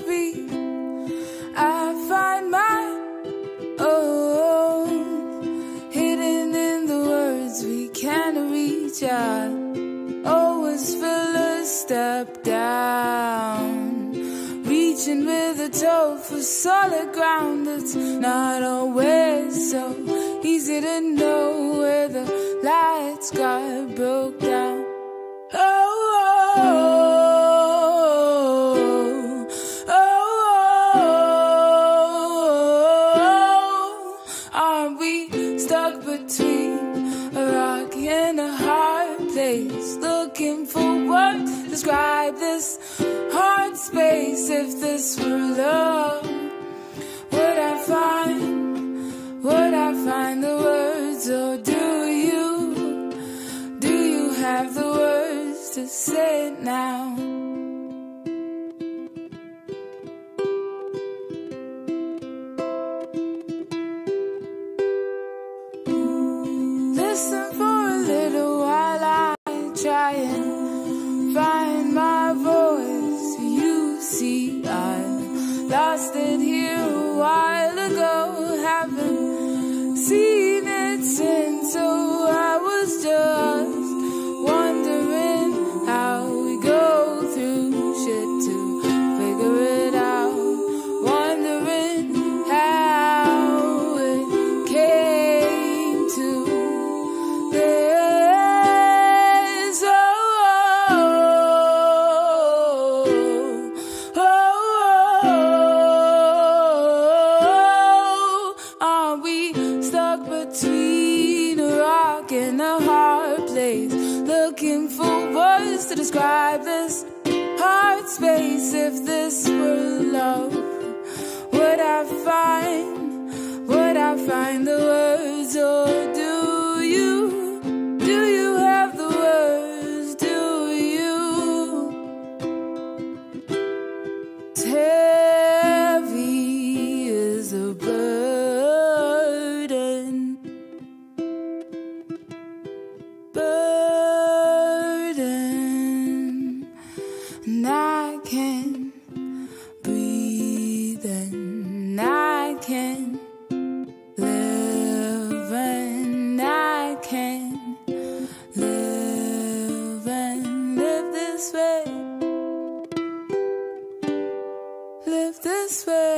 speak, I find my own hidden in the words we can't reach. I always feel a step down, reaching with a toe for solid ground. It's not always so easy to know where the lights got broke down. Stuck between a rock and a hard place, looking for words to describe this hard space. If this were love, would I find the words? Or do you have the words to say it now? Listen for a little while, I try and find my voice. You see, I lost it here a while ago, haven't seen it since. So I was just wondering how we go through shit to figure it out, wondering how it came to. Between a rock and a hard place, looking for words to describe this hard space. If this were love, would I find the words? Or do you have the words? Do you? It's heavy as a bird. And I can breathe, and I can live, and I can live and live this way, live this way.